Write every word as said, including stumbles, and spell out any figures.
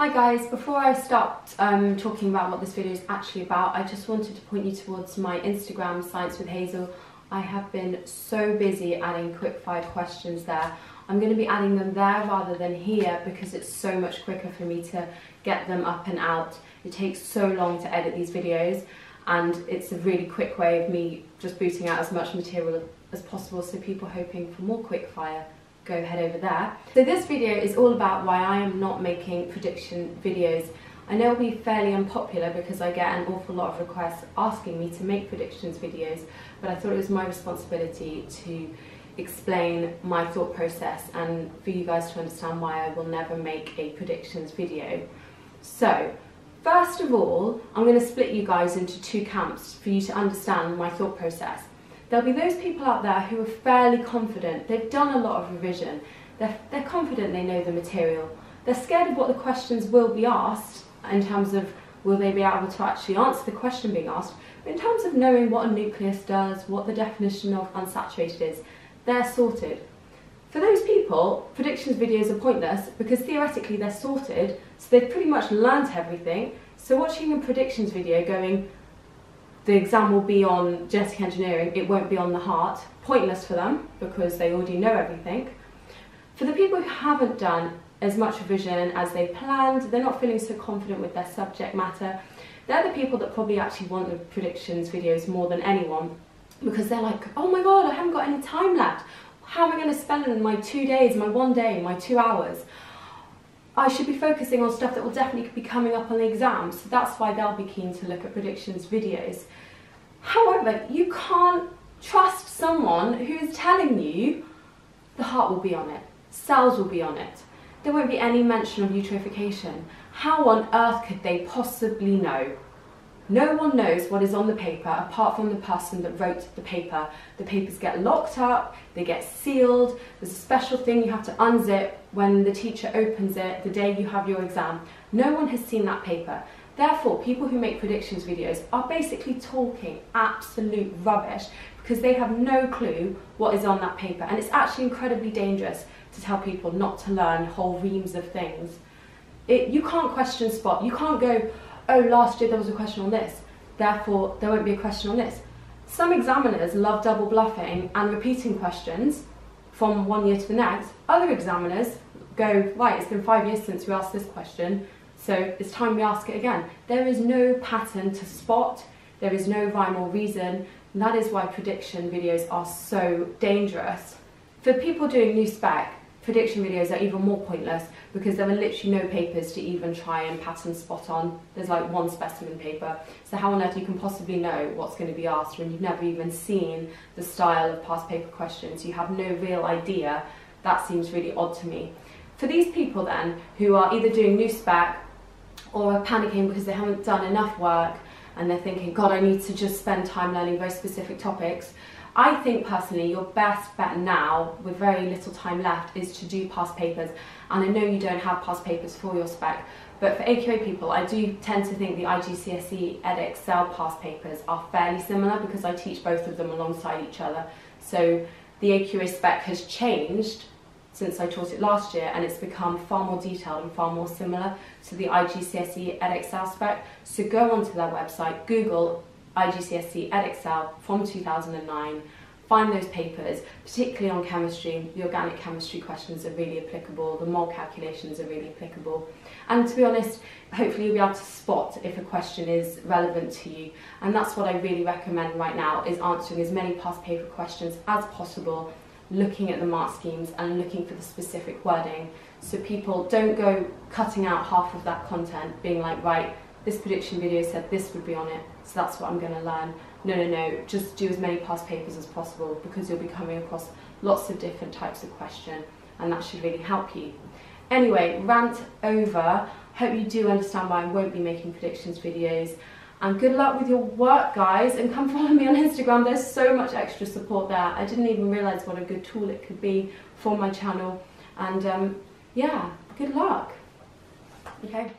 Hi guys, before I start um, talking about what this video is actually about, I just wanted to point you towards my Instagram, Science with Hazel. I have been so busy adding quickfire questions there. I'm going to be adding them there rather than here because it's so much quicker for me to get them up and out. It takes so long to edit these videos and it's a really quick way of me just booting out as much material as possible, so people hoping for more quickfire, go head over there. So this video is all about why I am not making prediction videos. I know it'll be fairly unpopular because I get an awful lot of requests asking me to make predictions videos, but I thought it was my responsibility to explain my thought process and for you guys to understand why I will never make a predictions video. So, first of all, I'm going to split you guys into two camps for you to understand my thought process. There'll be those people out there who are fairly confident, they've done a lot of revision, they're, they're confident they know the material, they're scared of what the questions will be asked in terms of will they be able to actually answer the question being asked, but in terms of knowing what a nucleus does, what the definition of unsaturated is, they're sorted. For those people, predictions videos are pointless because theoretically they're sorted, so they've pretty much learnt everything, so watching a predictions video going, the exam will be on genetic engineering, it won't be on the heart, pointless for them because they already know everything. For the people who haven't done as much revision as they planned, they're not feeling so confident with their subject matter, they're the people that probably actually want the predictions videos more than anyone because they're like, oh my god, I haven't got any time left, how am I going to spend my two days, my one day, my two hours? I should be focusing on stuff that will definitely be coming up on the exam, so that's why they'll be keen to look at predictions videos. However, you can't trust someone who's telling you the heart will be on it, cells will be on it, there won't be any mention of eutrophication. How on earth could they possibly know? No one knows what is on the paper apart from the person that wrote the paper. The papers get locked up, they get sealed, there's a special thing you have to unzip when the teacher opens it the day you have your exam. No one has seen that paper. Therefore, people who make predictions videos are basically talking absolute rubbish because they have no clue what is on that paper, and it's actually incredibly dangerous to tell people not to learn whole reams of things. It, you can't question spot, you can't go, oh, last year there was a question on this, therefore there won't be a question on this. Some examiners love double bluffing and repeating questions from one year to the next. Other examiners go, right, it's been five years since we asked this question, so it's time we ask it again. There is no pattern to spot, there is no rhyme or reason, and that is why prediction videos are so dangerous. For people doing new spec, prediction videos are even more pointless because there are literally no papers to even try and pattern spot on. There's like one specimen paper, so how on earth you can possibly know what's going to be asked when you've never even seen the style of past paper questions, you have no real idea. That seems really odd to me. For these people then, who are either doing new spec or are panicking because they haven't done enough work and they're thinking, god, I need to just spend time learning very specific topics, I think personally your best bet now, with very little time left, is to do past papers. And I know you don't have past papers for your spec, but for A Q A people, I do tend to think the I G C S E Edexcel past papers are fairly similar because I teach both of them alongside each other. So the A Q A spec has changed since I taught it last year and it's become far more detailed and far more similar to the I G C S E Edexcel spec. So go onto their website, Google I G C S E Edexcel from two thousand nine, find those papers, particularly on chemistry. The organic chemistry questions are really applicable, the mole calculations are really applicable, and to be honest, hopefully you'll be able to spot if a question is relevant to you, and that's what I really recommend right now, is answering as many past paper questions as possible, looking at the mark schemes and looking for the specific wording, so people don't go cutting out half of that content, being like, right, this prediction video said this would be on it, so that's what I'm going to learn. No, no, no, just do as many past papers as possible because you'll be coming across lots of different types of question and that should really help you. Anyway, rant over. Hope you do understand why I won't be making predictions videos, and good luck with your work, guys, and come follow me on Instagram. There's so much extra support there. I didn't even realise what a good tool it could be for my channel, and um, yeah, good luck. Okay.